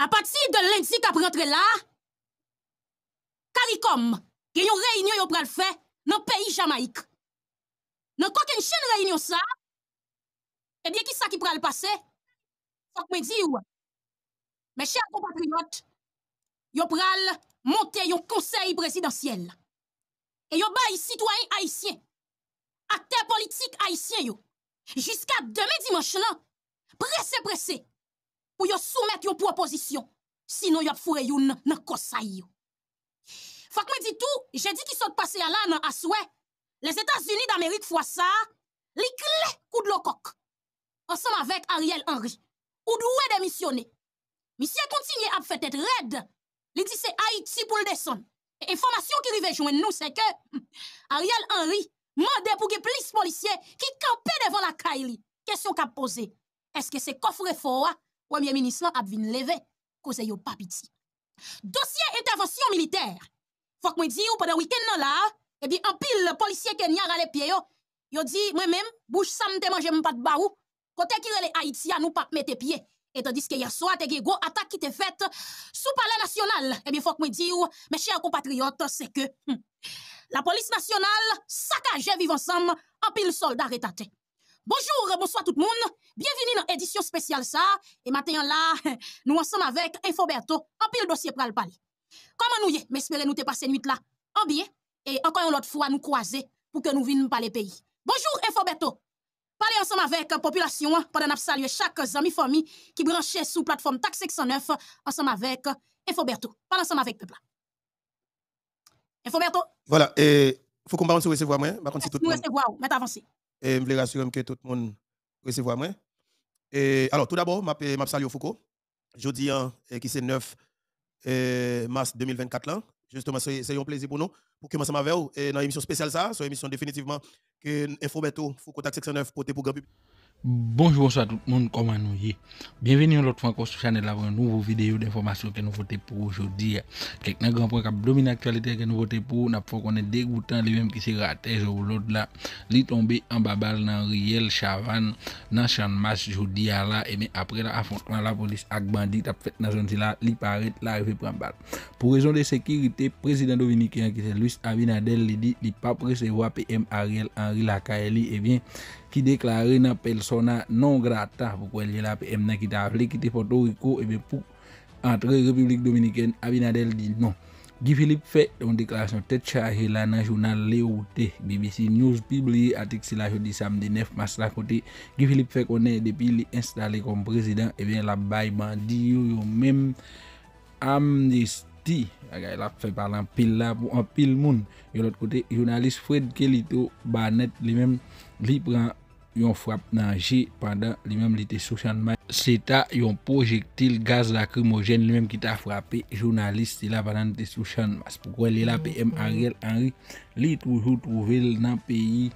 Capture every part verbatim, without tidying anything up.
à partir de lundi qui a rentré là, CARICOM, qui a une réunion qui a fait dans le pays Jamaïque. Dans une chaîne réunion ça, eh bien, qui ça qui pourra le passer? Faut que je dise, mes chers compatriotes, vous pourra monter un conseil présidentiel. Et vous bail citoyens haïtiens, acteurs politiques haïtiens, jusqu'à demain dimanche là, pressé, pressé, pour vous soumettre une proposition. Sinon, vous fourrez une dans le conseil. Faut que je dise tout, j'ai dit qu'ils sont passés là dans Asoué. Les États-Unis d'Amérique font ça, les clés coup de l'ocoque. Ensemble avec Ariel Henry, ou doué démissionner. Monsieur continue à faire tête raide. Il dit c'est Haïti pour le descendre. Et information qui arrive joindre nous, c'est que Ariel Henry mandait pour que plus policiers qui campaient devant la Kaili. Question qu'a posée. Est-ce que c'est coffre fort, Premier ministre a venu lever, cause yo pas piti. Dossier intervention militaire. Faut que me dise, pendant le week-end là, eh bien, en pile, le policier Kenya a les pieds, yo, yo dit, moi-même, bouche ça m'te mange m'pas de barou. Côté qui relè Haïti, nous pas mettre pied. Et tandis que hier soir, te gen gros attaque qui te faite sous palais national. Eh bien, faut que me dise, mes chers compatriotes, c'est que hmm, la police nationale saccage vivre ensemble, en pile soldat retate. Bonjour, bonsoir tout le monde. Bienvenue dans l'édition spéciale ça. Et maintenant là, nous ensemble avec Infoberto, en pile dossier pral parler. Comment nous y est? Mais espérez nous te passer nuit là en bien. Et encore une autre fois, nous croiser pour que nous venions parler pays. Bonjour, Infoberto. Parlez ensemble avec la population pendant que nous saluons chaque ami famille qui branche sous plateforme T A C six cent neuf ensemble avec Infoberto. Parlez ensemble avec le peuple. Infoberto. Voilà, et il faut qu'on parle sur recevoir moi. Si tout le monde recevoir, mais avancez. Et je voulais rassurer que tout le monde recevoir moi. Et alors, tout d'abord, je salue Fouco. Jeudi, qui c'est neuf mars deux mille vingt-quatre là. Justement, c'est un plaisir pour nous. Pour que nous sommes avec vous et dans l'émission spéciale, ça, c'est une émission définitivement que Infoberto, Fouco T A C six cent neuf, pour le grand public. Bonjour, bonsoir tout le monde, comment nous y est? Bienvenue à l'autre fois sur la chaîne pour une nouvelle vidéo d'information que nous votons pour aujourd'hui. Quelques grands points qui dominent l'actualité que nous votons pour, nous avons qu'on est dégoûtant, les mêmes qui se raté, ou l'autre là, li tombé en babal dans Riel, Chavan, dans Chanmas, jodi là, et mais après l'affrontement, la police avec bandit, a fait dans la zone là, li paraît là, arrivé prendre balle. Pour raison de sécurité, président dominicain qui c'est Luis Abinader, il dit, il n'est pas recevoir P M Ariel Henry Lakaeli, et bien, qui déclarait na persona non grata pourquoi il y a la P M qui t'a appelé qui était Porto Rico et bien pour entrer République Dominicaine Abinader dit non. Guy Philippe fait une déclaration tête chargée là dans le journal Léoté B B C News publié à Texila jeudi samedi neuf mars la côté Guy Philippe fait connaître depuis l'installé comme président et bien la bail bandi yo même amnistie. Il a fait parler en pile là pour un pile monde. Et de l'autre côté, le journaliste Fred Kelito Barnett lui-même lui prend une frappe dans G pendant lui-même il était sous Chanmas. C'est à un projectile gaz lacrymogène lui-même qui t'a frappé. Journaliste là pendant il était sous Chanmas. Pourquoi il est là P M Ariel Henry lui toujours trouvé dans le pays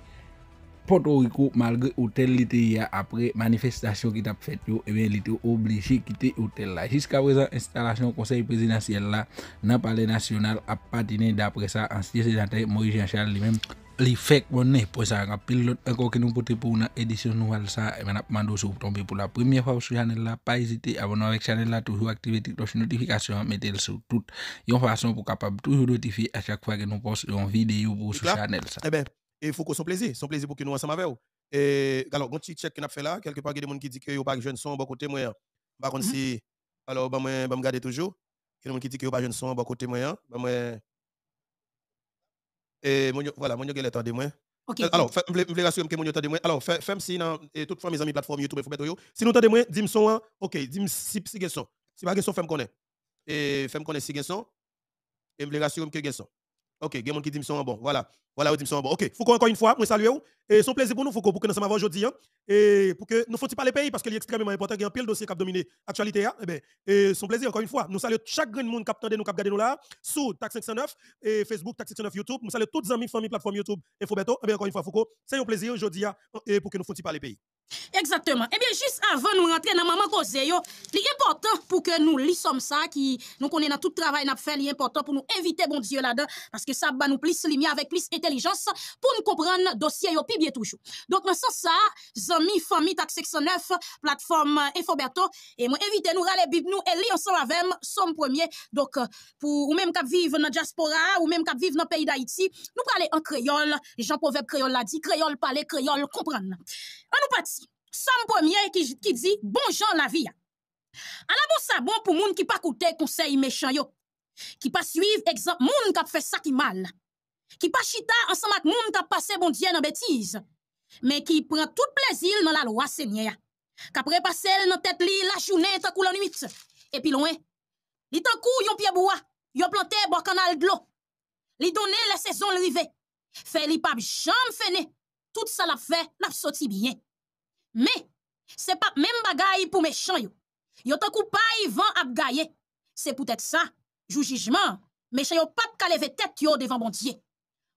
Porto Rico malgré l'hôtel était après manifestation qui t'a fait yo et bien il était obligé quitter l'hôtel là jusqu'à présent installation conseil présidentiel là dans palais national a patiné d'après ça ancien sénateur Moïse Jean-Charles lui-même li fait connaître pour ça pile l'autre encore que nous porter pour une édition nouvelle ça et maintenant mando sur tomber pour la première fois sur channel là pas hésiter abonner avec channel là toujours activer toutes notifications mettez le sur toute une façon pour capable toujours notifier à chaque fois que nous postons une vidéo pour sur channel ça. Et il faut qu'on soit plaisir, son plaisir pour que nous ensemble avec vous. Et alors, quand tu check qu'on a fait là, quelque part, il y a des gens qui disent que vous pas jeune son, bon côté moyen. Par contre, si, alors, ben, ben, ben, garder toujours. Il y a des gens qui disent que vous pas jeune son, bon côté moyen. Ben, ben, et voilà, mon yo, qu'elle attendait moi. Alors, je voulais rassurer que mon yo attendait moi. Alors, femme si, et toutes fois mes amis plateforme YouTube, Infoberto, si nous attendez moi, dis-moi son, ok, dis-moi si, si, si, son. Si pas, son, femme connaît. Et femme connaît si, son. Et je voulais rassurer que son. Ok, il y a des gens qui disent bon, voilà, voilà, ils disent bon. Ok, Fouco encore une fois, nous saluons. Et son plaisir pour nous, Fouco, pour que nous sommes aujourd'hui, hein, et pour que nous fassions pas les pays, parce qu'il est extrêmement important qu'il y ait un pile dossier qui a dominé l'actualité. Hein, et, et son plaisir encore une fois, nous saluons chaque grand monde qui a attendu nous, qui a regardé nous là, sous T A C six cent neuf, et Facebook, T A C six cent neuf YouTube. Nous saluons tous les amis, famille, plateforme YouTube, Infoberto. Et bien encore une fois, Fouco, c'est un plaisir aujourd'hui, hein, et pour que nous fassions pas les pays. Exactement. Eh bien, juste avant de nous rentrer dans Maman Cause, il est important pour que nous lisons ça, qui nous connaissons dans tout travail, nous faisons, il est important pour nous inviter, bon Dieu, là-dedans, parce que ça va nous plus lumière avec plus intelligence pour nous comprendre le dossier, et puis bien toujours. Donc, dans ce sens, ça, amis, famille, T A C six zéro neuf, plateforme Infoberto, et moi, invitez-nous à la Bible, nous, et lisons ensemble avec nous, sommes premiers. Donc, pour ou même qui vivent dans la diaspora, ou même qui vivent dans le pays d'Haïti, nous parlons en créole, Jean-Proverbe créole l'a dit, créole parler, créole comprendre. On nous partit. Somme premier qui, qui dit bon gens la vie. Alors bon ça bon pour moun qui pas écouter conseil méchant yo, qui pas suivre exemple moun qui fait ça qui mal, qui pas chita ensemble avec moun qui passé bon Dieu dans bêtise, mais qui prend tout plaisir dans la loi Seigneur. Qu'après passer dans tête li la journée tant la nuit et puis loin. Li tant kou yon pied bois, yon planté bon canal de l'eau. Li donner la saison rivé. Fait li pas jambe fene. Tout ça l'a fait, l'a sorti bien. Mais, c'est pas même bagaille pour méchant yo. Yo te coupe pas vent à gailler. C'est peut-être ça, jou jugement. Méchant yo pas ka lever tête yo devant bon Dieu.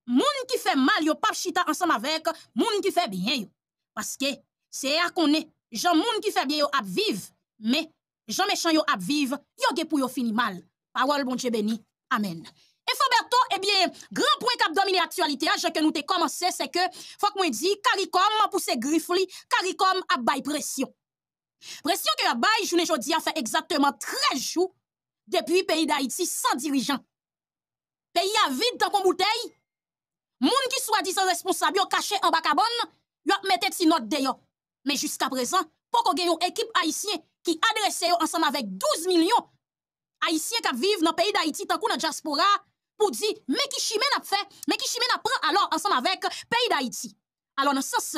Moun qui fait mal yo pas chita ensemble avec moun qui fait bien yo. Parce que c'est à qu'on est. Jean moun qui fait bien yo ap vive, mais Jean méchant yo ap vive, yo gè pou yo fini mal. Parole bon Dieu béni. Amen. Infoberto, eh bien, grand point qui a dominé l'actualité, que nous avons commencé, c'est que, faut que moi dis, CARICOM pour ses griffes, CARICOM a bail pression. Pression que a bail, je ne dis, a fait exactement treize jours depuis pays d'Haïti sans dirigeant. Pays a vide dans la bouteille. Moun qui soit disant responsable, caché en bas cabane, yon mette si note de yon. Mais jusqu'à présent, pour qu'on ait une équipe haïtienne qui adresse yon ensemble avec douze millions haïtiens qui vivent dans le pays d'Haïti, tant qu'on a diaspora, pour dire, mais qui chimène a fait, mais qui chimène a prend alors ensemble avec pays d'Haïti. Alors, dans ce sens,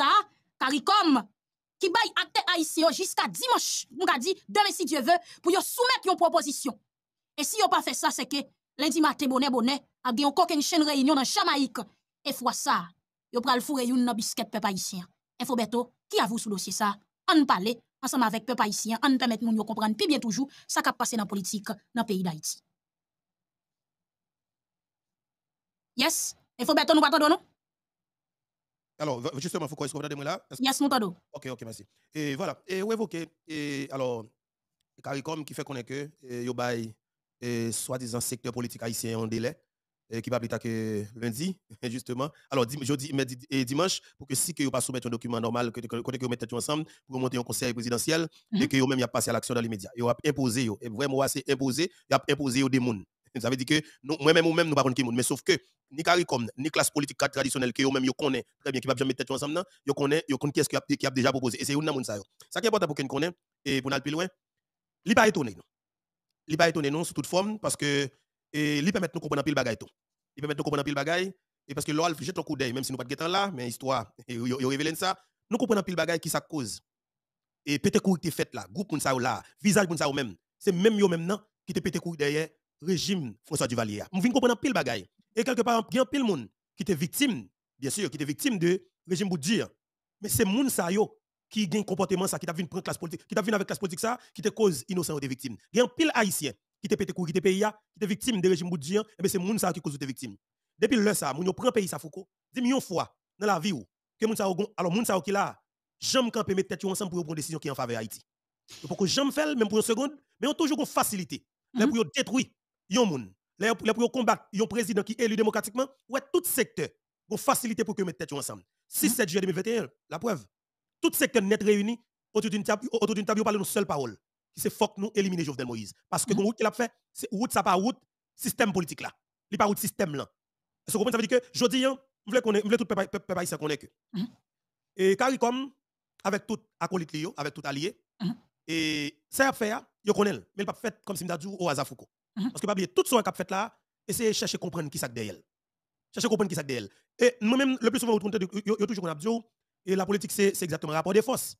CARICOM, qui baille acte haïtien jusqu'à dimanche, on a dit, demain si Dieu veut, pour yon soumettre yon proposition. Et si yon pas fait ça, c'est que lundi matin, bonnet, bonnet, a yon koke une chaîne réunion dans Jamaïque. Et fois ça, yon pral foure yon nan bisket peuple haïtien. Infoberto, qui avoue sous dossier ça, on parle, ensemble avec peuple haïtien, on permet moun yon comprendre, puis bien toujours, ça qui passe dans la politique, dans le pays d'Haïti. Yes, il faut bientôt nous attendre, non? Alors, justement, il faut quoi? Est-ce que vous entendez là? Yes, nous attendons. Ok, ok, merci. Et voilà, et vous évoquez, et alors, CARICOM qui fait qu'on est que, et vous baille, et soi-disant secteur politique haïtien en délai, et qui va plus tard que lundi, justement. Alors, jeudi et dimanche, pour que si que vous pas soumettre un document normal, que vous mettez ensemble, pour monter un conseil présidentiel, et que vous même y a passé à l'action dans les médias. Et vous avez imposé, et vraiment, c'est imposé, vous avez imposé des mounes. Ça veut dire que moi-même ou même nous ne parlons pas de monde, mais sauf que ni CARICOM, ni classe politique traditionnelle que vous-même vous connaissez très bien, qui ne va jamais mettre ensemble, vous connaissez qu'est-ce qui a déjà proposé. Et c'est une chose. Ça qui est important pour que nous connaissions, et pour aller plus loin, il n'est pas étonné. Il n'est pas étonné non, sous toute forme, parce que il permet de nous comprendre un peu le bagage. Il permet de nous comprendre un peu le bagage, et parce que l'OAL jette un coup d'œil, même si nous ne sommes pas là, mais l'histoire, il révèle ça, nous comprenons un peu le bagage qui ça cause. Et peut-être que tu fait là, groupe là, visage pour même, c'est même eux-mêmes qui te pété derrière. Régime François Duvalier. Nous venons comprendre pile bagaille. Et quelque part, il y a pile monde qui était victime, bien sûr, qui était victime de régime Boudjir. Mais c'est monde ça yo qui gagne comportement ça, qui t'a vu prendre classe politique, qui t'a vu avec classe politique ça, qui te cause innocent ou des victimes. Il y a pile haïtien qui te pété cou, qui te pays, qui te victime de régime Boudjir, et bien c'est monde ça qui cause des victimes. Depuis le ça, moun yo prend pays ça fouco, dix millions fois dans la vie ou que moun ça alors moun ça qui là, jamais camper mettre tête ensemble pour prendre décision qui en faveur Haïti. Pour que jamais faire même pour une seconde, mais on toujours une facilité. Là pour détruire yon moun, les pour combattre yon président qui est élu démocratiquement, ouais tout secteur, pour faciliter pour que mette tête ensemble. six sept juillet deux mille vingt et un, la preuve. Tout secteur net réuni autour d'une table, autour d'une table, on parle nos seules paroles. Qui c'est faut nous éliminer Jovenel Moïse parce que route qu'il a fait, c'est route ça pas route système politique là. Il pas route système là. Ça veut dire que jodi on veut qu'on veut tout peuple haïtien connaît que. Et CARICOM avec tout acolyte li yo, avec tout allié et ça a fait yo connaît mais il pas fait comme si m'a dit au hasard fouco. Parce que pas bien tout ce qu'on a fait là, essayez de chercher à comprendre qui ça derrière. Chercher à comprendre qui ça derrière. Et nous-mêmes, le plus souvent, vous avez toujours qu'on a dit, et la politique, c'est exactement un rapport de force.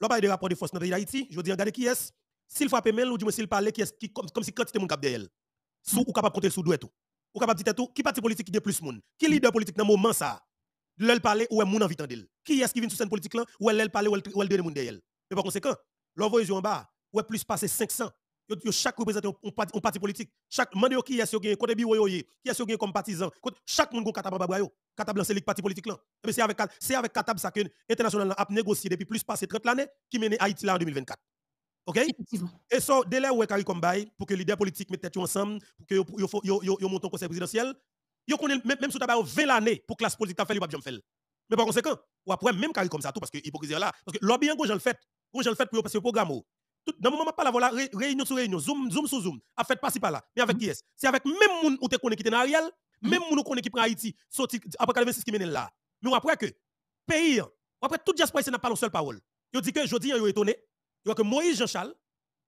L'on parle de rapport de force dans le pays d'Haïti, je dis, regardez qui est, s'il frappe même, ou du moins s'il parle, qui est, comme si quantité de monde derrière. Sous ou capable de compter sous doué tout. Ou capable de dire tout, qui parti politique qui est plus monde. Qui leader politique dans le moment ça? L'elle parle ou est mon envie d'elle. Qui est qui vient sous cette politique là, ou elle parle ou elle donne monde derrière. Mais par conséquent, l'on voit en bas, ou est plus passé cinq cents. chaque représentant un parti politique, chaque mandé qui est qui côté bureau qui est qui comme partisan, chaque monde capable babrayo, capable lancer les partis politiques là. C'est avec c'est avec capable ça que international a négocié depuis plus passé trente ans qui mène Haïti là en deux mille vingt-quatre. OK? Et so délai où CARICOM bail pour que les leaders politiques mettent tête ensemble pour que yo yo yo monte au conseil présidentiel. Yo connaît même sous tabac vingt l'année pour classe politique t'a fait il pas jamais faire. Mais par conséquent, ou après même CARICOM ça tout parce que hypocrisie là parce que lobby en gauche le fait, gauche le fait pour passer programme. Dans le moment pas la voilà réunion sur réunion, zoom zoom sur zoom, a fait pas si pas là. Mais avec qui est? C'est avec même monde où tu connais qui était dans Ariel, même monde où connais qui prend Haïti, sorti après quatre-vingt-six qui mène là. Mais après que pays, après toute diaspora n'a pas une seule parole. Yo dit que jodi yo étonné, yo que Moïse Jean-Charles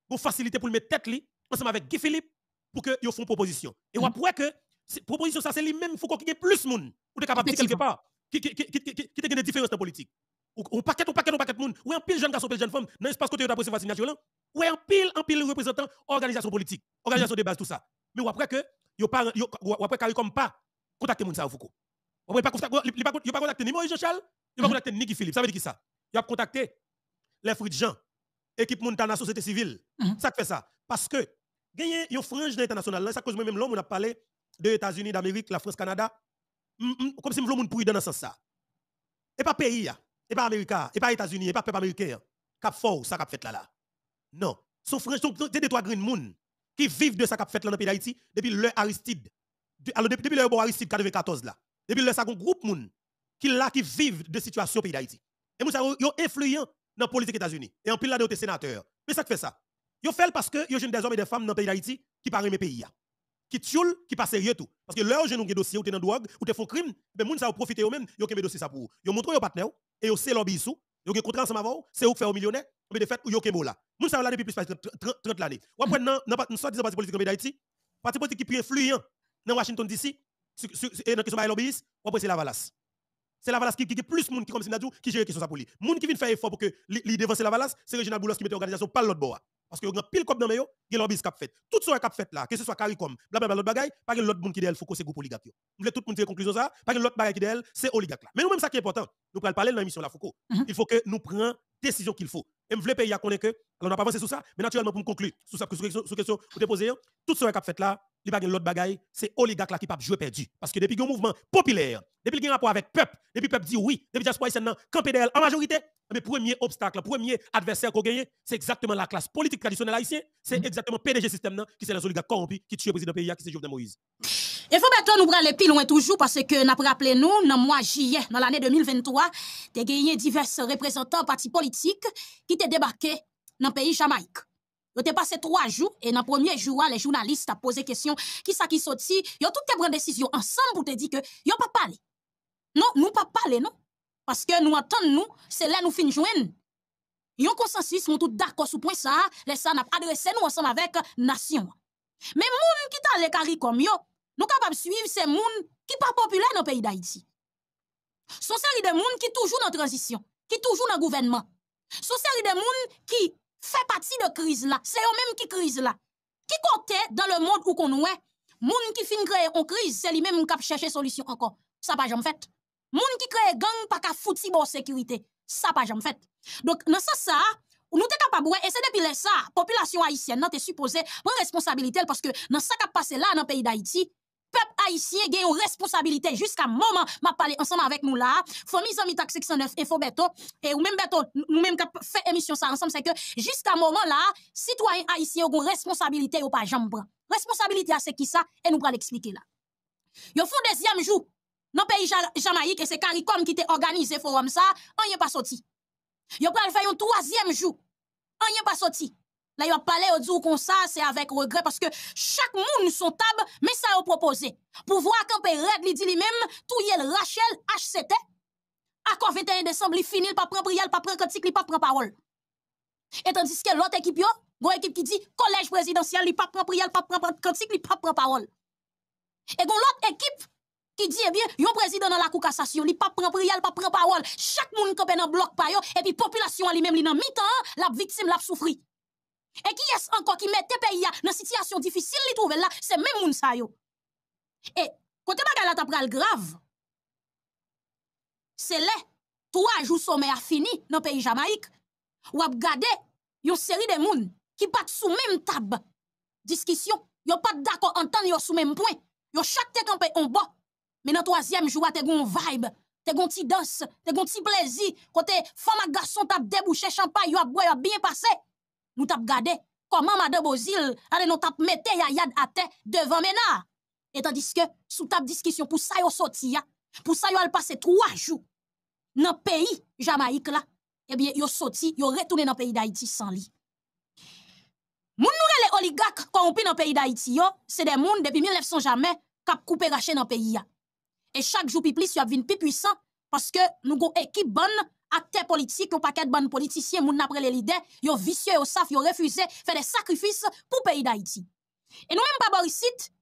pour faciliter pour le mettre tête li ensemble avec Guy Philippe pour que yo font proposition. Et après que proposition ça c'est lui même Foucault qui est plus monde ou capable de quelque part qui qui qui qui qui des différences politiques. On paquet, on paquet, on paquet de monde. Ou un pile jeune garçon, pile jeune femme, dans l'espace côté de la procédure vaccination. Ou un pile, un pile représentant, organisation politique, organisation de base, tout ça. Mais ou après que, ou après CARICOM pas, contacter Mounsa Foucault. Ou après, il n'a pas contacté ni Moïse Jean-Charles, il n'a pas contacté ni Guy Philippe. Ça veut dire qui ça? Il a contacté les fruits de gens, équipe Montana, société civile. Ça fait ça. Parce que, gagner une frange internationale, ça cause même l'homme, on a parlé des États-Unis, d'Amérique, la France, Canada, comme si l'homme pourrait dans ce sens. Et pas pays, et pas Américain, et pas États-Unis, et pas peuple américain, cap fort, ça cap fait là là. Non. Sauf que c'est des trois green moon qui vivent de ça cap fait là dans le pays d'Haïti depuis le Aristide. De, alors depuis le bon Aristide quatre-vingt-quatorze là. Depuis le ça groupe moun qui là qui vivent de situation pays d'Haïti. Et moun ça yo influent dans la politique États-Unis et en pile là de sénateur. Mais ça fait ça. Yo fait parce que yo jeune des hommes et des femmes dans le pays d'Haïti qui parlent mes pays qui tchoul, qui pas sérieux tout parce que leur jeune ont des dossiers ou t'es dans drogue ou t'es font crime, ben moun ça profiter eux-mêmes, yo kembe dossier ça pour. Yo montre yo partenaire et au c'est l'obissou, yo qui contrat ensemble avant, c'est où faire au millionnaire, mais de fait yo kembo là. Moun ça là depuis plus de trente l'année. Ou après non, non pas une sorte de parti politique en Haïti, parti politique qui est influent dans Washington D C et dans question bail lobbyiste, ou après c'est la Valasse. C'est la Valasse qui qui plus moun qui comme Sinadou qui gère question ça pour lui. Moun qui vient faire effort pour que li devancer la Valasse, c'est Reginald Boulos qui met organisation par l'autre bois. Parce que y a pile cop dans mayo, y a lobbyiste cap fait. Tout soit cap fait là, que ce soit CARICOM, blablabla l'autre bagaille, pas que l'autre monde qui d'elle faut que c'est groupe oligarque. Vous voulez tout monde tirer conclusion ça, pas que l'autre bagaille qui d'elle c'est oligarque là. Mais nous même ça qui est important, nous pral parler dans l'émission la Foucault. Mm-hmm. Il faut que nous prenions décision qu'il faut. Et me vle pays a connaît que on n'a pas avancé sur ça, mais naturellement pour me conclure, sur ça sur question sur question vous déposer, tout soit cap fait là, il pas que l'autre bagaille, c'est oligarque là qui pas jouer perdu parce que depuis le mouvement populaire, depuis le rapport avec peuple, depuis peuple dit oui, depuis diaspora c'est dans camper d'elle en majorité. Mais premier obstacle, premier adversaire qu'on gagne, c'est exactement la classe politique traditionnelle haïtienne. C'est mm -hmm. exactement P D G système qui c'est les oligarques corrompus qui tuent le président pays, qui c'est Jovenel Moïse. Et faut maintenant nous aller plus loin toujours parce que nous rappelons nous, dans le mois juillet, dans l'année deux mille vingt-trois, tu as gagné divers représentants partis politiques qui t'ont débarqué dans le pays Jamaïque. Vous avez passé trois jours et dans le premier jour, les journalistes ont posé question qui ça qui sorti. Ils ont toutes pris décision ensemble pour te dire que ils n'ont pas parlé. Non, nous pas parlé, non. Parce que nous entendons, nous, c'est là nous finissons. Il y a un consensus, nous sommes tous d'accord sur le point ça, les ça n'a pas adressé nous ensemble avec nation. Mais moun qui t'a les CARICOM yo, nous capables de suivre ces moun qui pas populaires dans le pays d'Haïti. Son série de moun qui toujours dans transition, qui toujours dans gouvernement. Son série de moun qui fait partie de crise là, c'est eux-mêmes qui crise là. Qui compte dans le monde où qu'on est, moun qui fin créer en crise, c'est lui-même qui cherche solution encore. Ça pas jamais fait. Moun qui crée gang pas ka fouti bon sécurité, ça pas jamais fait. Donc dans ce ça, nous t'es capable et c'est depuis ça, population haïtienne nan t'es supposé prendre responsabilité parce que dans ça qui passé là dans pays d'Haïti, peuple haïtien gagne une responsabilité jusqu'à moment m'a parler ensemble avec nous là, famille amis T A C six cent neuf Infoberto et ou même Berto nous même cap fait émission ça ensemble c'est que jusqu'à moment là, citoyen haïtien ont une responsabilité ou pas jamais prendre. Responsabilité c'est qui ça et nous va l'expliquer là. Yo font deuxième jour dans le pays Jamaïque, et c'est CARICOM qui te organisé forum ça, on n'y est pas sorti. Yo pral faire un troisième jour, on n'y est pas sorti. Là, yo parlé au jour comme ça, c'est avec regret, parce que chaque monde son tab, mais ça yo proposé. Pour voir quand Red li dit lui-même, tout yel Rachel H C T, à vingt et un décembre, il finit, pas prend prière, pas prend critique, il pas prend parole. Et tandis que l'autre équipe, yo, une équipe qui dit, collège présidentiel, il pas prend prière, pas prend critique, il pas prend parole. Et l'autre équipe, qui dit eh bien yon président dans la cour cassation li pas prend prière pas prend parole chaque monde campé dans bloc pa yo et puis population li même li dans mi-temps la victime la souffri et qui est encore qui mette pays dans situation difficile li trouve là c'est même moun sa yo et côté bagay la t'a pral grave c'est les trois jours sommet a fini dans pays Jamaïque ou a regarder une série de moun qui pas sous même table discussion, yo pas d'accord entendre yo sous même point. Yo chaque tête en bon. Mais dans troisième jour, t'es gon vibe, t'es gon ti danse, t'es gon ti plaisir, côté femme garçon t'a débouché champagne, yo a boire, yo a bien passé. Nous t'a regardé comment madame Bozil allez nous t'a mettre ya yad à terre devant Ménard. Et tandis que sous table discussion pour ça yo sorti ya, pour ça yo al passer trois jours dans pays Jamaïque là. Eh bien, yo sorti, yo retourné dans pays d'Haïti sans lit. Moun nou les oligarques corrompus dans pays d'Haïti yo, c'est des moun depuis mille neuf cents jamais cap couper raché dans pays ya. Et chaque jour pi plis yo vinn pi puissant parce que nous gon équipe bonne acteurs politiques, yon paquet bonne politiciens, moun après les leaders, yo vicieux yo saf, yo refusé faire des sacrifices pour pays d'Haïti. Et nous même pas Borisite,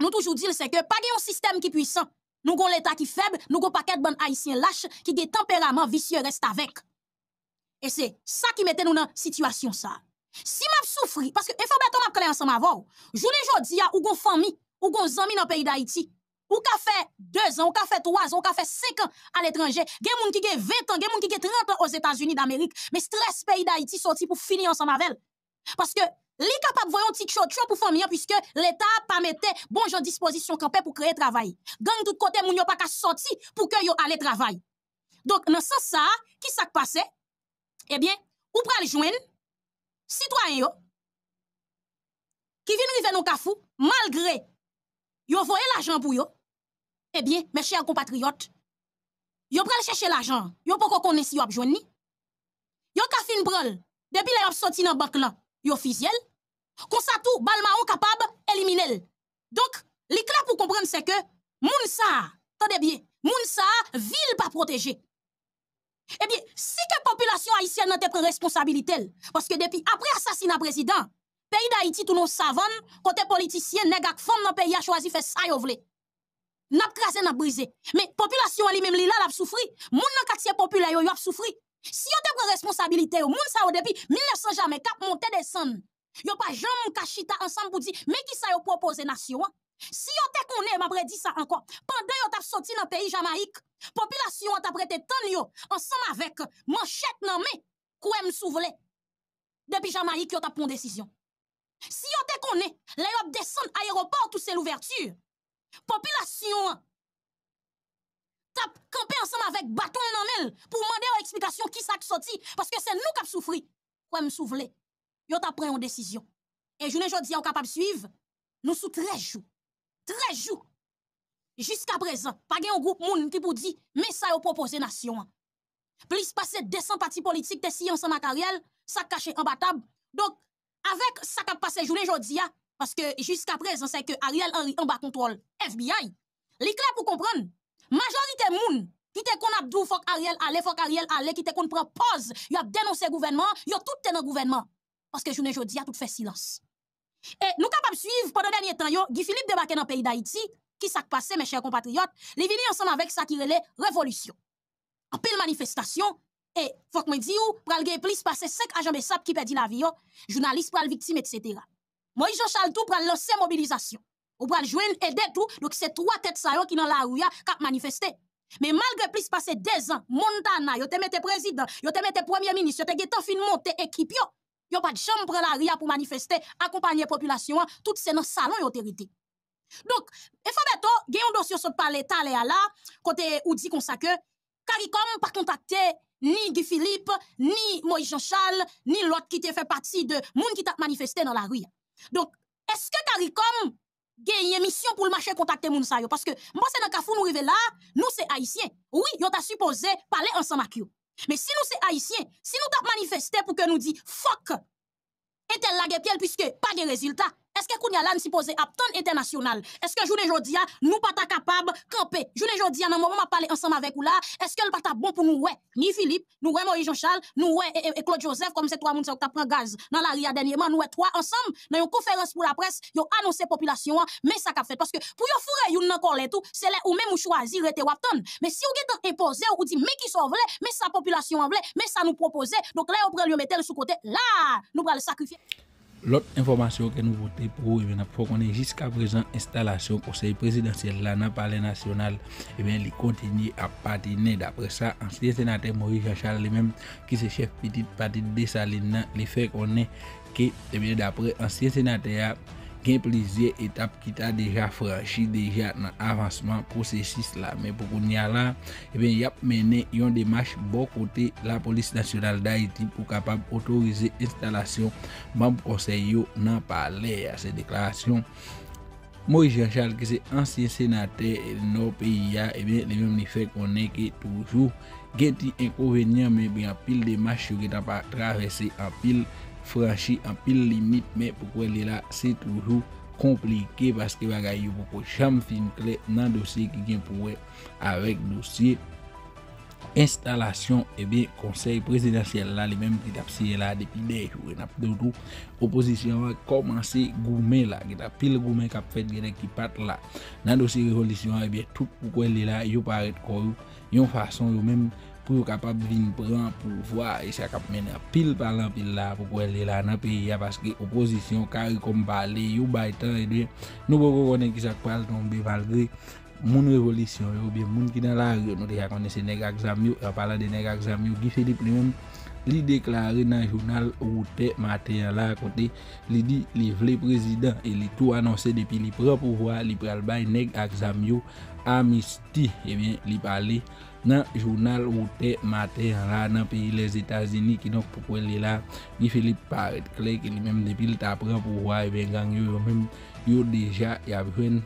nous toujours dit c'est que pas gen un système qui puissant. Nous gon l'état qui faible, nous gon paquet bonne haïtien lâche qui gen tempérament vicieux reste avec. Et c'est ça qui mettait nous dans situation ça. Si m'a souffri parce que Infoberto m'a clé ensemble avant, journée jodi a ou gon famille, ou gon zami dans pays d'Haïti. Ou ka fait deux ans, ou ka fait trois ans, ou ka fait cinq ans à l'étranger. Gen moun ki gen vingt ans, gen moun ki gen trente ans aux États-Unis d'Amérique, mais stress pays d'Haïti sorti pour finir ensemble avec. Parce que li capable voyon ti chotcho pour famille puisque l'état pas mette bon gens disposition campé pour créer travail. Gang tout côté moun yo pas ka sorti pour que yo aller travail. Donc dans sens ça, qui ça passé? Eh bien, ou pral joindre citoyen yo qui vinn rive nou kafou malgré yo voye l'argent pour yo. Eh bien, mes chers compatriotes, yo pral chercher l'argent, yo poko konnen si yo ap jwenn ni. Yo ka fin pral depuis la yo sorti nan banque là, yo officiel. Comme ça tout balmaon capable éliminer. Donc, li clair pour comprendre c'est que moun sa, tendez bien, moun sa ville pas protégé. Eh bien, si que population haïtienne n'a pas pris responsabilité, parce que depuis après assassinat président, pays d'Haïti tout nous savons, côté politicien, nèg ak femme dans pays a choisi faire ça yo vle. N'a crasé n'a brisé. Mais population li même li là l'a souffri, moun nan quartier populaire yo yo a souffri. Si yo te pris responsabilité, moun sa yo depuis mille neuf cents jamais cap monter descendre. Yo pas jamais kachita ensemble pour dire mais qui ça yo proposer nation. Si yo te connaît m'après dit ça encore. Pendant yo t'a sorti dans pays Jamaïque, population t'a prêté tant yo ensemble avec manchette nan main kouem souvle. Depuis Jamaïque yo t'a pris décision. Si yo te connaît, là yo descend aéroport tout c'est l'ouverture. Population t'a campé ensemble avec bâton nan mel pour demander aux explications qui ça sorti parce que c'est nous qui souffri. Kouem souvle. Yo t'a pris une décision. Et journée jodi on capable suivre nous sous treize jours. treize jours. Jusqu'à présent, pas gen un groupe moun qui pour dire mais ça yo proposer nation. Plus passer deux cents partis politiques te si ensemble Ariel, ça caché en battable. Donc avec ça qu'a passé journée jodi a parce que jusqu'à présent c'est que Ariel Henry en bas contrôle F B I. Li clair pour comprendre, majorité moun qui te qu'on a dou faut Ariel aller, faut Ariel aller qui te qu'on prend pause, y a dénoncé gouvernement, y a tout te dans gouvernement parce que journée jodi a tout fait silence. Et nous capables suivre pendant dernier temps yo Guy Philippe débarqué dans pays d'Haïti qui s'est passé mes chers compatriotes les vini ensemble avec ça qui relait révolution en pile manifestation et faut que me dire ou pral gay plus passer cinq agents de S A P qui perdit la vie journalistes pral victime etc. Moïse Jean-Charles tout pral lancer mobilisation ou pral joindre aider tout donc c'est trois têtes ça yo qui dans la rue qui manifester mais malgré plus passer deux ans Montana yo te mette président yo te mette premier ministre yo te gèt fin monter équipe yo. Yo pas de chambre prend la ria pour manifester, accompagner population, tout c'est dans salon et autorité. Donc, Infoberto, gen un dossier sur par l'état là là, côté ou dit comme ça que CARICOM pas contacté ni Guy Philippe, ni Moïse Jean-Charles, ni l'autre qui te fait partie de monde qui t'a manifesté dans la rue. Donc, est-ce que CARICOM gen une mission pour le marché contacter moun sa yo parce que moi c'est dans kafou nous rive là, nous c'est haïtiens. Oui, yo t'a supposé parler ensemble avec yo. Mais si nous c'est haïtiens, si nous t'a manifesté pour que nous dit fuck, et tel la piel puisque pas de résultat, est-ce que Kounia Lan supposé attendre international? Est-ce que journée jodi a nous pas capable camper? Journée jodi a dans moment m'a parler ensemble avec ou là, est-ce que le pas bon pour nous ouais, ni Philippe, nous ouais Moïse Jean-Charles, nous ouais et, et, et Claude Joseph comme c'est trois moun qui t'a prend gaz dans la ria dernièrement, nous ouais trois ensemble dans une conférence pour la presse, yo annoncé population mais ça qu'a fait parce que pour yo fourrer yon nan kolè tout, c'est là ou même ou choisir rete ou attendre. Mais si ou gen imposé ou dit mais qui sont vle, mais sa population en vle, mais ça nous proposer, donc là on prend le mettre sous côté, là nous va le sacrifier. L'autre information que nous votons pour, il faut qu'on ait jusqu'à présent installation du Conseil présidentiel là dans le Palais national, et bien il continue à patiner. D'après ça, ancien sénateur Moïse Jean-Charles, lui-même qui est chef petite partie de Saline, il fait qu'on est que, et bien d'après ancien sénateur, il y a plusieurs étapes qui t'a déjà franchi déjà dans l'avancement processus là, mais pour qu'on y a là, et bien il y a mené une démarche bon côté la police nationale d'Haïti pour capable autoriser l'installation membre conseil dans le palais. À ces déclarations Moïse Jean-Charles, qui est ancien sénateur de nos pays, et bien le même fait qu'on est que toujours il y a des inconvénients, mais bien pile démarche qui t'a pas traversé en pile franchi en pile limite, mais pourquoi elle est là, c'est toujours compliqué parce que bagaille beaucoup jamais fin clé dans dossier qui vient pour avec dossier installation et bien conseil présidentiel là, les mêmes qui tapsier là depuis des jours n'a tout opposition a commencé goumer là qui t'a pile goumer qui fait direct qui part là dans dossier révolution, et bien tout pourquoi elle est là, yo paraît comme une façon yo même pour capable venir prendre pouvoir, et ça cap mener pile par là pile là pour elle là dans pays parce que opposition CARICOM parler ou baitan, et bien nous pouvons connaître qui ça parle tomber malgré mon révolution ou bien monde qui dans la rue. Nous déjà connaissons nèg examio, en parlant de nèg examio, Guy Philippe lui-même il déclaré dans le journal Route matin là côté, il dit il veut président et il tout annoncé depuis il prend pouvoir, il prend le bail nèg examio amnistie, et bien il parler dans le journal Route matin là dans le pays les États-Unis qui donc pour elle est là, Guy Philippe paraît clair que lui-même depuis il prend pouvoir, et bien gang yo même yo déjà y a besoin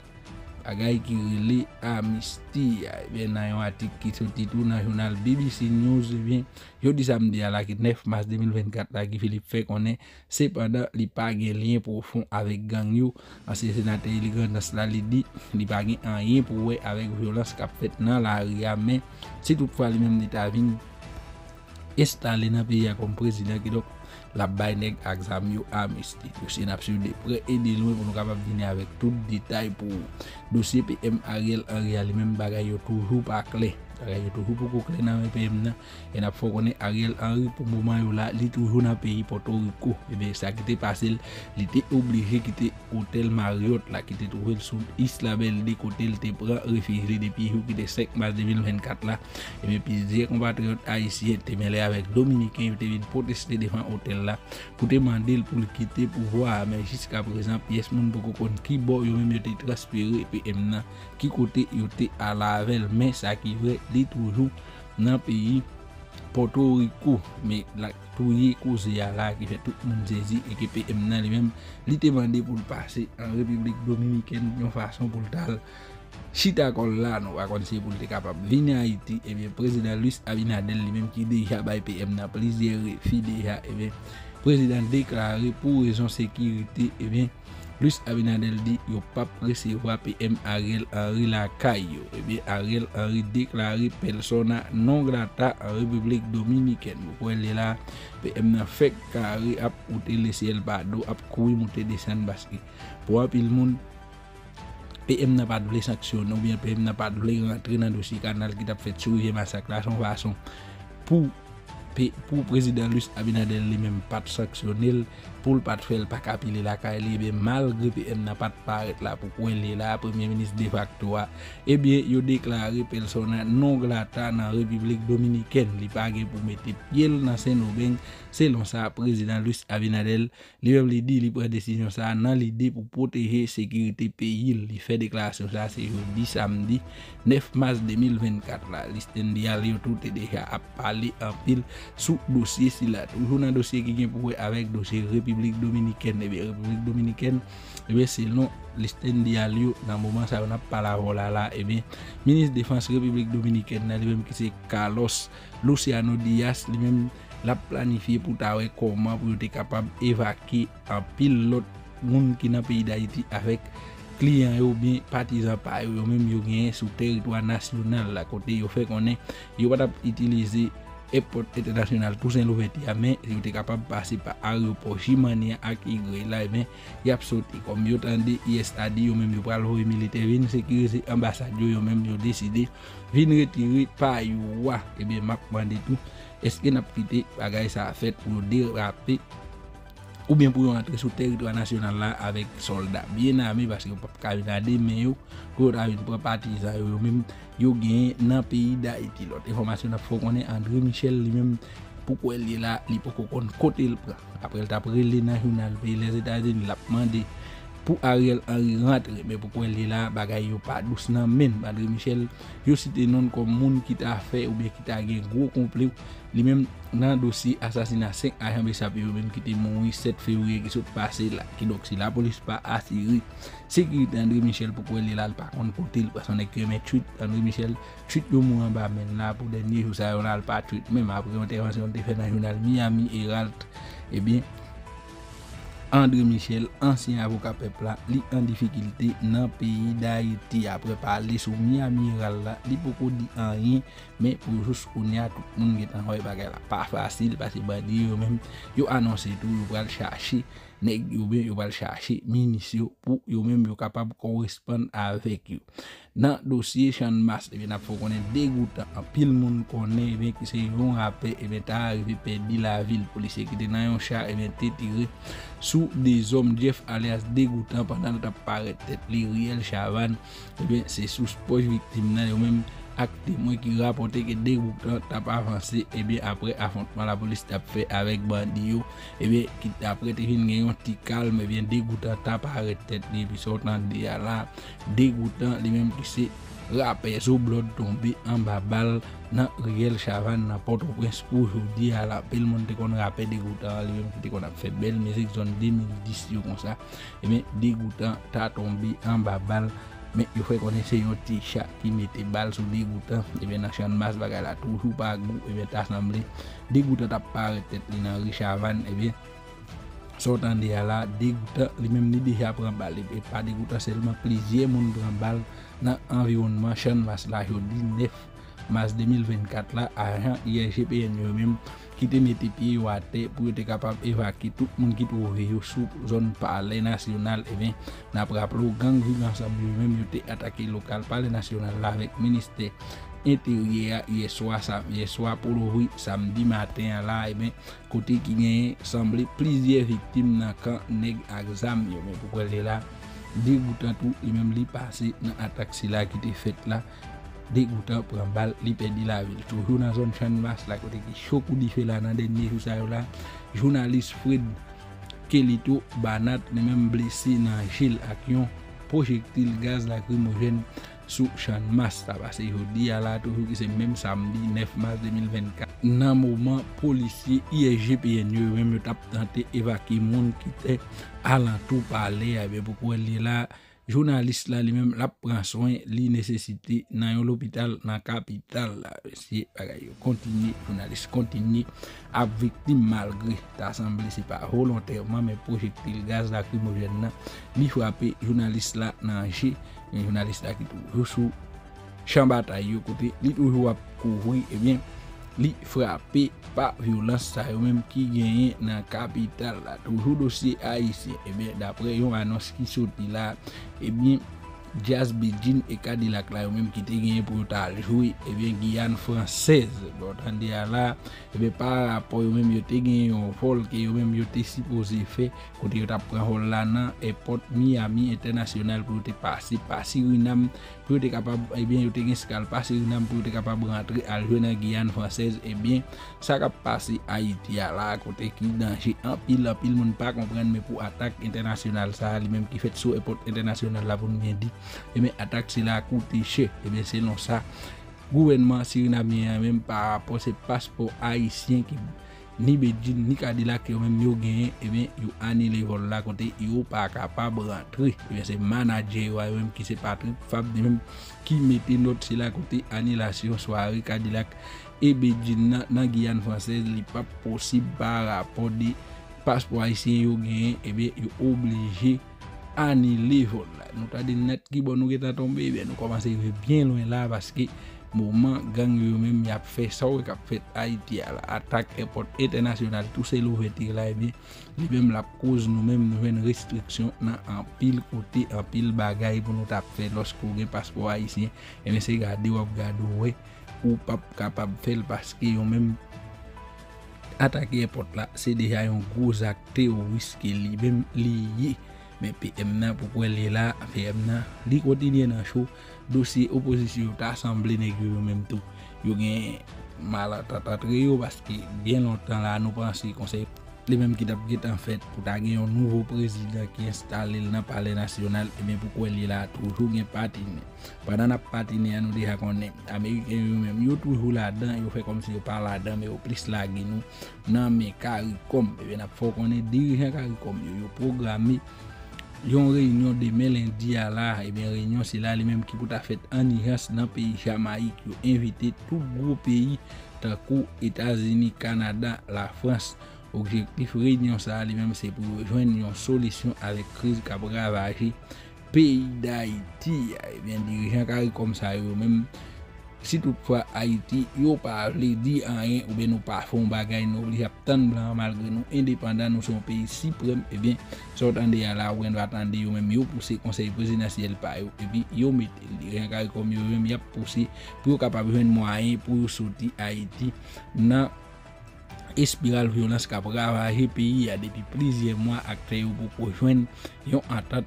bagaille qui relie amnistie. Bien dans un article qui sorti tout dans le journal B B C News, bien jeudi samedi à la neuf mars deux mille vingt-quatre là, Guy Philippe fait qu'on est cependant il pas gain lien profond avec gang yo. Ancien sénateur il grandance là, il dit il pas gain rien pour avec violence qu'a fait dans la rue, mais si toutefois lui même l'état vient installé dans pays comme président qui donc la baille nèg examen amnistie. Dossier n'a absolu de près et de loin pour nous capable venir avec tout détail pour dossier P M Ariel Henry, même bagaille toujours pas clé. Bagaille toujours beaucoup clé dans P M et n'a faut connaître Ariel Henry pour moment là, il toujours dans pays Porto Rico. Et bien ça qui était passé, il était obligé quitter hôtel Marriott là qui était trouvé sur Isla Belle des côtés, il était prend réfugié depuis le cinq mars deux mille vingt-quatre là. Et bien plusieurs compatriotes haïtiens étaient mêlés avec dominicains, ils étaient venus protester devant hôtel là pour demander pour quitter pour voir, mais jusqu'à présent pièce monde beaucoup connait qui bon yo même yo été transféré P M qui côté yo été à Lavel, mais ça qui vrai li toujours dans pays Porto Rico, mais la touye cause ya là qui fait tout le monde saisi et que P M nan lui-même li te demandé pour passer en République Dominicaine d'une façon pour tal Chita kon la nous va conseiller pour être capable venir Haïti, et bien président Luis Abinader lui-même qui déjà bay P M n'a plusieurs filles déjà, et bien président déclaré pour raison sécurité, et bien Luis Abinader dit yo pas recevoir P M Ariel Henry la caille, et bien Ariel Henry déclaré persona non grata en République Dominicaine. Pour elle là P M n'a fait carré à monter le ciel bado à courir monter descendre parce que pour un pile monde P M n'a pas de sanction, ou bien P M n'a pas de rentrer dans le dossier canal qui t'a fait soulever massacre là, son façon pour pour président Luis Abinader lui-même pas de sanctionnel pour pas de faire pas capiler la caille, mais malgré P M n'a pas de paraître là pour quoi elle est là premier ministre de facto, et bien il a déclaré persona non grata dans la République Dominicaine, il pas pour mettre pied dans ses nobengs. Selon ça président Luis Abinader lui-même lui dit il prend décision ça dans l'idée pour protéger sécurité pays. Il fait déclaration ça c'est jeudi samedi neuf mars deux mille vingt-quatre là, l'Istendial tout est déjà à parler en pile sous dossier si là toujours dans dossier qui vient pour avec dossier République Dominicaine, et bien République Dominicaine, et bien selon l'Istendialio dans moment ça on a pas la voilà là, et bien ministre défense République Dominicaine là lui-même qui c'est Carlos Luciano Diaz lui-même l'a planifié pour t'avoir comment pour être capable d'évacuer un pilote monde qui dans pays d'Haïti avec clients ou bien partisans par eux même yo gagne sur territoire national là côté yo fait qu'on est yo pas utiliser aéroport international Toussaint Louverture, mais il était capable de passer par aéroport Jimania à Y là, mais il a sauté comme il attendait I S A dit ou même il pral voyer militaire venir sécuriser ambassade yo même il décidé venir retirer par yo, et bien m'a demandé tout est-ce que n'a quitté bagaille ça fait pour déraper ou bien pour entrer sur le territoire national là avec soldats bien armés, parce que vous ne pouvez pas regarder, mais vous avez une propre partisan, vous avez dans le pays d'Haïti. L'autre information, il faut qu'on ait André Michel lui-même, pourquoi il est là, il faut qu'on compte le prend. Après, il a pris les nationales, les États-Unis, il a demandé pour Ariel Henry rentrer, mais pourquoi il est là, bagaille pas douce dans même. André Michel, il cite non comme monde qui t'a fait ou bien qui t'a gagné gros complot. Lui-même dans le dossier assassinat cinq agents de S A P qui étaient morts sept février qui sont passés là, qui donc si la police pas assurée sécurité André Michel pourquoi il est là par contre côté parce qu'on est que mais tweet André Michel tweet yo mou en bas même là pour dernier jour ça on a pas tweet même après intervention de fait dans journal Miami Herald et bien André Michel, ancien avocat peuple, li en difficulté dans le pays d'Haïti. Après parler sur Miami Herald, li beaucoup dit en rien, mais pour juste qu'on y a tout le monde qui est en haut, pas facile parce que bandi yo même yo annoncé tout, yo va le chercher, nèg yo bien yo va le chercher, ministre pour yo même yo capable correspondre avec yo. Dans le dossier Chan Mas, il faut qu'on ait dégoûtant. En pile monde connaît bien qui c'est bon rappel et bien t'as arrivé perdu la ville policier qui était dans un char et bien t'es tiré sous des hommes Jeff alias dégoûtant pendant notre apparaît tête les Riel Chavan et bien c'est sous poche victime là même acte témoin qui rapportait que dégoûtant t'a pas avancé et bien après affrontement la police t'a fait avec bandit et bien qui après t'es venu un petit calme et bien dégoûtant t'a pas arrêté et puis sortant de là dégoûtant les mêmes qui c'est rappel sous blood tombé en bas balle dans Riel Chavan dans Port-au-Prince pour aujourd'hui à la belle monde qu'on rappelle dégoûtant les mêmes qui qu'on a fait belle musique zone deux mille dix comme ça et bien dégoûtant t'a tombé en bas balle. Mais il faut qu'on essaye un petit chat qui mettait balle sous dégoûtant. Et bien, dans Chan Mas, bagarre a toujours pas goût. Et bien, t'assemblé. Dégoûtant, t'as pas tête dans Richard Van. Et bien, sortant de là, dégoûtant, lui-même, il déjà prend balle. Et pas dégoûtant seulement, plusieurs monde prend balle dans l'environnement Chan Mas. Là, jeudi neuf mars deux mille vingt-quatre, là, agent I R G P N, lui-même, qui te mette pied à terre pour être capable d'évacuer tout le monde qui trouve sous zone palais national. Et bien, d'après le gang violence, même été attaqué local palais national avec le ministère intérieur hier soir, hier soir pour le samedi matin là. Et bien, côté qui gagne semblé plusieurs victimes dans le camp nèg exam. Mais pourquoi elle est là dégoûtant tout et même li passé dans l'attaque là qui était faite là. Dégoûtant pour un bal, il perdit la ville. Toujours dans la zone Chan Mas, la côté qui choque ou diffé là, dans le dernier jour, là, journaliste Fred Kelito Barnett, même blessé dans Gilles Akion, projectile gaz lacrymogène sous Chan Mas. Ça passe aujourd'hui, là, toujours que c'est même samedi neuf mars deux mille vingt-quatre. Dans le moment, policiers I S G P N, même tenté d'évacuer les gens qui étaient alentour parler avec pourquoi il est là. Journaliste là lui-même la prend soin li nécessité dans l'hôpital dans capitale là si continue journaliste continue à victime malgré t'assemblée c'est pas volontairement mais projectile gaz lacrymogène là li frappé journaliste là dans G journaliste là qui toujours sous champ bataille côté li toujours à couvrir et bien li frappé par violence ça même qui gagne dans la capitale là toujours dossier haïtien et bien d'après une annonce qui sorti là et bien Jazz Bidjin et Cadillac là même qui était gagné pour tal jouer et bien Guyane française donc attendez là et bien par rapport même yo était gagné un vol que même yo était supposé faire quand yo t'a prend là dans airport Miami international pour te passer par Suriname pour être capable et bien yo était escale par Suriname pour être capable rentrer à jouer dans Guyane française et bien ça qu'a passé Haïti là côté qui danger en pile en pile monde pas comprendre mais pour attaque internationale ça lui-même qui fait sur airport international là pour bien dit. Et bien, attaque c'est la coûté cher. Et bien, selon ça, le gouvernement surinamien, même par rapport à ces passeports haïtiens qui ni Bédjin ni Cadillac qui ont même mieux gagné, et bien, ils ont annulé le vol là, côté, ils n'ont pas capable de rentrer. Et bien, c'est manager même qui s'est Patrick Fab, même qui mettait notre c'est la côté annulation soirée Cadillac et Bédjin dans Guyane française, il n'est pas possible par rapport des passeports haïtiens qui ont gagné, et bien, ils sont obligés. Annulé vol là nous t'as des net qui bon nous qui t'a tombé bien nous commençons bien loin là parce que moment gang yo même y a fait ça ou qu'a fait Haïti à l'attaque airport international tout c'est l'ouverture là et bien lui même la cause nous même nous une restriction dans en pile côté en pile bagaille pour nous t'a fait lorsqu'on gagne passeport haïtien et bien c'est garder ou garder ouais ou pas capable faire parce que yo même attaquer porte là, c'est déjà un gros acte terroriste qui est même lié. Mais P M N pourquoi elle est là, P M N li continue dans show dossier opposition assemblée négro même tout. Yo gen mal tatatrio parce que bien longtemps là nous pensons conseil les mêmes qui t'a en fait pour ta un nouveau président qui installé dans le palais national et bien pourquoi il est là toujours gain patine pendant la patine nous déjà connaît américain même yo toujours là-dedans yo fait comme si yo pas là-dedans mais au plus là nous non mais CARICOM bien n'a faut qu'on est dirigeant CARICOM yo programmé yon réunion demain lundi à là et bien réunion c'est là les mêmes qui pour ta fête en Irlande dans pays Jamaïque yo invité tout gros pays tant que États-Unis, Canada, la France. Objectif réunion ça lui-même c'est pour joindre une solution avec crise qui a ravagé pays d'Haïti et bien dirigeant CARICOM ça eux même si toutefois Haïti yo pas dit rien ou bien nous pas font bagay nous obligé attendre blanc malgré nous indépendant nous sommes pays suprême et bien s'attendre là ou on attendre yo même yo pousser conseil présidentiel par yo et puis yo mettre dirigeant CARICOM yo même y a pousser pour capable joindre moyen pour sortir Haïti dans espirale violence qui a ravagé pays depuis plusieurs mois acteurs pour rejoindre une entente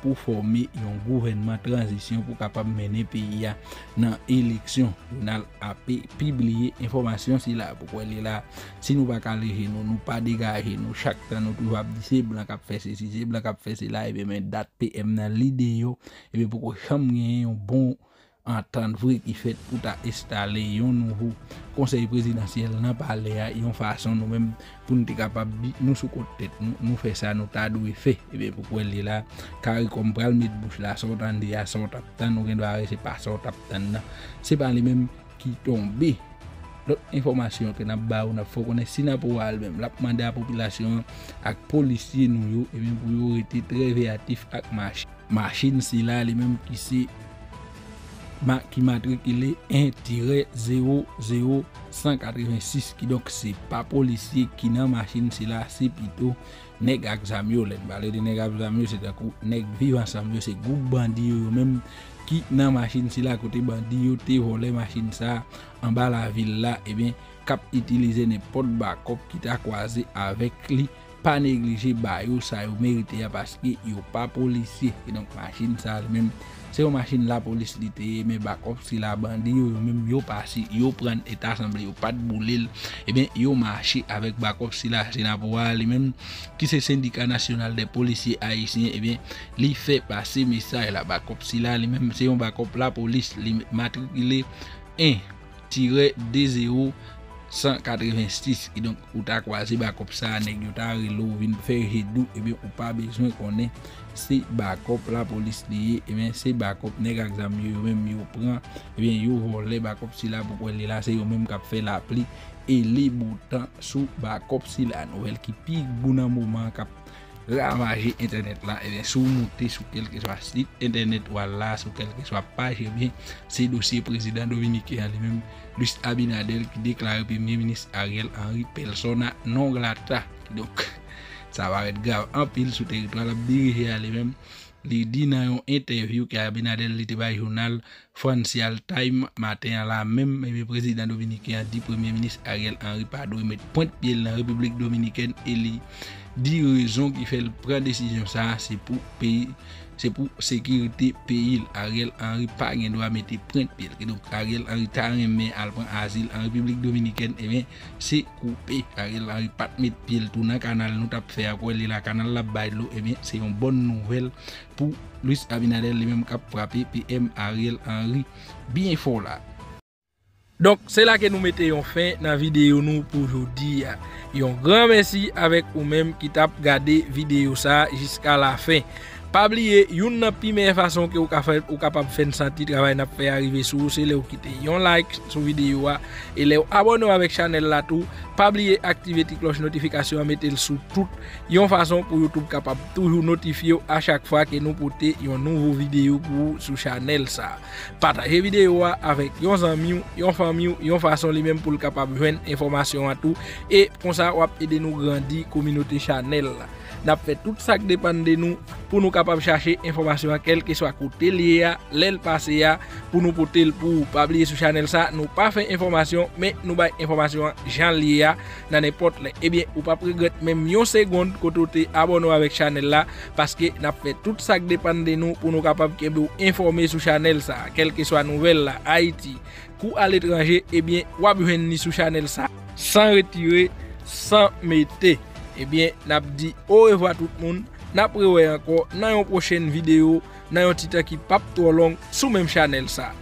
pour former un gouvernement transition pour capable mener pays dans élection. Journal a publié information si là pourquoi elle est là si nous pas caler nous nous pas dégager nous chaque temps nous toujours dire blanc qui fait ceci c'est blanc qui fait cela et bien date P M dans l'idée et bien pourquoi jamais un bon en tant que qui fait pour installer un nouveau conseil présidentiel dans le palais, une façon nous-mêmes pour nous être capables de nous sous-côté, nous faire ça, nous t'adouer fait. Et bien pourquoi elle est là, CARICOM pral met bouche là, sortant de la sortant, nous ne devons pas sortir, c'est pas les mêmes qui tombent. L'autre information que nous avons, nous faut connaître si nous avons même la demande à la population, à policiers nous, et bien pour être très réactifs avec machine. Machine, c'est là les mêmes qui c'est ma qui matriculé un zéro zéro un huit six qui donc c'est pas policier qui n'a machine c'est là c'est plutôt nèg examio les balais de nèg examio c'est un coup nèg vivant ensemble c'est groupe bandit même qui n'a machine c'est là côté bandit te voler machine ça en bas la ville là et bien cap utiliser n'importe backup qui t'a croisé avec lui pas négliger bah yo ça yo mérité parce que yo pas policier et donc machine ça même c'est une machine la police lité mais backup si la bandit yo même yo passé yo prendre état assemblée yo pas de boulil et bien yo marché avec backup si la c'est n'avoir les même qui c'est syndicat national des policiers haïtiens et bien li fait passer message la backup si la les même c'est un backup la police li matriculé un deux zéro un huit six et donc ou ta croisé backup ça nèg yo ta relo vinn faire redou et bien ou pas besoin qu'on ait c'est backup la police lié et bien c'est backup nèg exam yo même yo prend et bien yo voler backup si là pourquoi elle là c'est yo même qui fait la pli et les boutons sous backup si la nouvelle qui pique bon moment cap ravager internet là et bien sous monter sur quelque soit site internet ou là sur quelque soit page et bien c'est dossier président dominicain lui-même Luis Abinader qui déclare premier ministre Ariel Henry persona non grata donc ça va être grave en pile sur territoire la diriger lui-même il dit dans une interview que Abinader était dans le journal Financial Times matin là même le président dominicain dit premier ministre Ariel Henry pardon mettre point de pied dans la République dominicaine et li dix raisons qui fait le prendre décision ça c'est pour pays c'est pour sécurité pays Ariel Henry pas gain doit mettre point pied donc Ariel Henry ta remet al prend asile en République dominicaine et bien c'est coupé Ariel Henry pas mettre pied tout dans canal nous t'a faire quoi la canal la bailo et bien c'est une bonne nouvelle pour Luis Abinader lui même cap frappé P M Ariel Henry bien fort là. Donc c'est là que nous mettons fin dans la vidéo nous pour aujourd'hui. Un grand merci avec vous-même qui t'a regardé vidéo ça jusqu'à la fin. Pas oublier une première façon que vous capable capable faire sentir travail n'a fait arriver sur c'est le quitter un like sur vidéo et les abonner avec channel là tout. Pas oublier activer la cloche notification mettez le sous toute une façon pour YouTube capable toujours notifier à chaque fois que nous porter une nouvelle vidéo pour sur channel ça. Partager vidéo avec vos amis, vos famille, une façon les mêmes pour capable joindre information à tout et comme ça on aider nous grandir communauté channel. Nous avons fait tout ça qui dépend de nous pour nous capables de chercher information à quel que soit côté lié, l'aile passé pour nous porter pour pas oublier sur channel ça. Nous pas fait information, mais nous bail information Jean lié dans n'importe là. Eh bien, ou pas regret même une seconde côté abonné avec channel là parce que nous avons fait tout ça qui dépend de nous pour nous capables de nous informer sur channel ça, quelle que soit nouvelle là, Haïti, ou à l'étranger, eh bien, ou à venir sur channel ça sans retirer, sans mettre. Eh bien, n'a dit au revoir tout le monde. N'a prévoyé encore dans une prochaine vidéo, dans un titre qui pas trop long sur même channel ça.